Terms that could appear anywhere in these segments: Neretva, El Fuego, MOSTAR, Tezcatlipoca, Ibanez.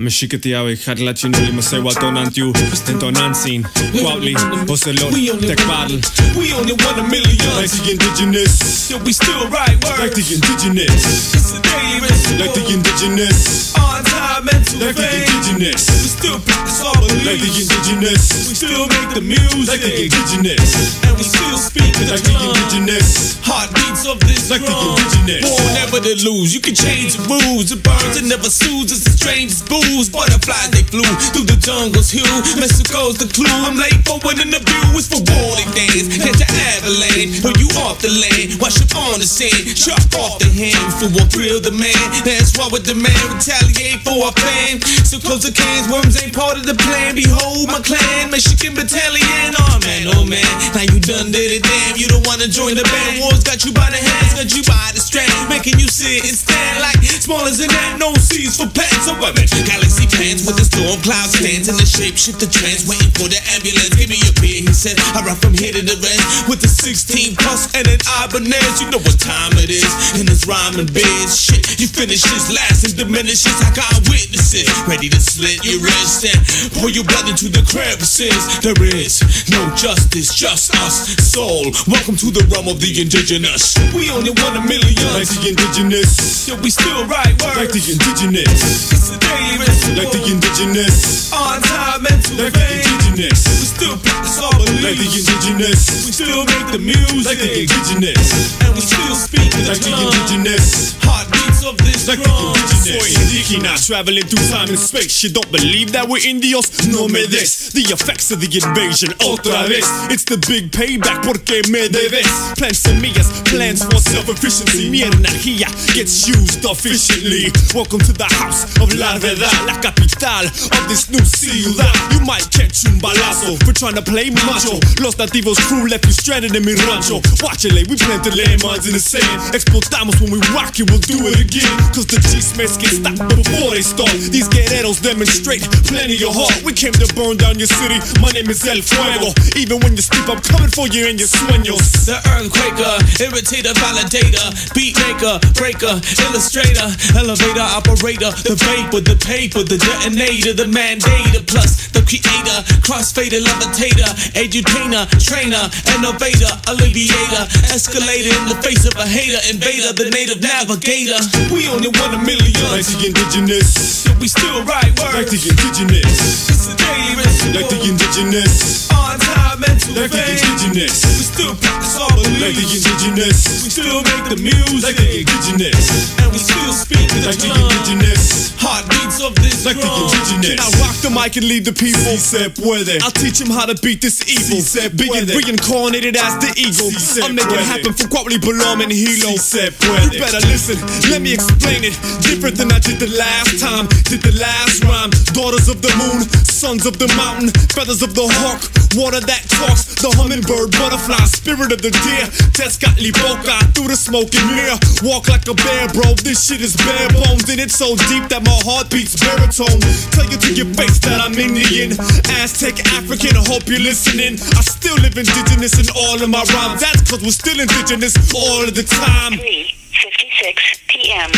Meshikitiawe, Hatlachin, Limasewa, Tonantiu, Stentonansin, Quautli, Ocelot, Tecbatl. We only 1 million. Like the indigenous. Yeah, we still write words. Like the indigenous. It's a daily ritual. Like the indigenous. On time and to like the indigenous. We still practice our beliefs. Like the indigenous. We still make the music. Like the indigenous. And we still speak the like tongue. The indigenous. Heartbeats of this like drum. The indigenous. Born never to lose. You can change the rules. The birds that never soothes. It's the strangest boo. Butterflies they flew through the jungle's hue. Mexico's the clue. I'm late for what in the view is for warning days. Head to Adelaide, or you off the lane. Wash up on the scene, chop off the hand. For what real demand, that's why with demand retaliate for our plan. So close the cans, worms ain't part of the plan. Behold my clan, Mexican battalion. Oh man, oh man, now you done did it, damn. You don't wanna join the band. Wars got you by the hands, got you by the strand, making you sit and stand like small as an ant. No seeds for pants or women. Galaxy fans with the storm cloud stands in the shape shift the trance, waiting for the ambulance. Give me a beer, he said. I ride from here to the rest with the 16 plus and an Ibanez. You know what time it is in this rhyming biz. Shit, you finish this last and diminishes. I got witnesses ready to slit your wrist and pour your blood into the crevices. There is no justice, just us. Soul, welcome to the realm of the indigenous. We only 1 million. Like the indigenous. Yeah, we still write words. Like the indigenous. It's a daily. Like the indigenous. On time and to like the indigenous. We still practice our beliefs. Like the indigenous. We still make the music. Like the indigenous. And we still speak the like tongue. The indigenous. Heartbeats of this like drum. The indigenous. Soy indígena, traveling through time and space. You don't believe that we're Indios? No me des. The effects of the invasion, otra vez. It's the big payback, porque me debes. Plant semillas, plans for self-efficiency. Mi energía gets used efficiently. Welcome to the house of la verdad. La capital of this new ciudad. You might catch un balazo for trying to play macho. Los nativos crew left you stranded in mi rancho. Watchele, we planted landmines in the sand. Explotamos when we rock it, we'll do it again. Cause the chismes get stopped before they start. These guerreros demonstrate plenty of heart. We came to burn down your city, my name is El Fuego. Even when you sleep, I'm coming for you and your sueños. The earthquaker, irritator, validator, beat maker, breaker, illustrator, elevator, operator, the vapor, the paper. The detonator, the mandator, plus the creator, crossfader, levitator, edutainer, trainer, innovator, alleviator, escalator in the face of a hater, invader, the native navigator. We only 1 million. Like the indigenous. Yeah, we still write words. Like the indigenous. It's a daily ritual. Like the indigenous. On time and to like the indigenous. We still practice our beliefs. Like the indigenous. We still make the music. Like the indigenous. And we still speak the like tongue. The indigenous. Heartbeats of this like the indigenous. Can I rock the mic and lead the people? Si se puede. I'll teach them how to beat this evil. Si se puede. Being reincarnated as the eagle. Si se I'll make puede. It happen for Quautli, Belom, and Hilo. Si se puede. You better listen, let me explain it. Different than I did the last time. Did the last rhyme. Daughters of the moon, sons of the mountain, feathers of the hawk, water that talks, the hummingbird, butterfly, spirit of the deer, Tezcatlipoca, through the smoking mirror, walk like a bear, bro. This shit is bare bones, and it's so deep that my heart beats baritone. Tell you to your face that I'm Indian, Aztec, African. I hope you're listening. I still live indigenous in all of my rhymes. That's cause we're still indigenous all of the time. 3:56 p.m.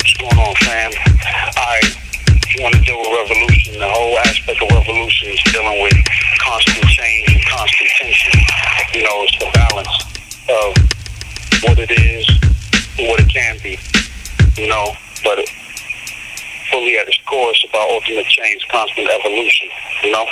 What's going on, fam? Alright. You want to deal with revolution, the whole aspect of revolution is dealing with constant change and constant tension. You know, it's the balance of what it is and what it can be, you know, but fully at its core, it's about ultimate change, constant evolution, you know.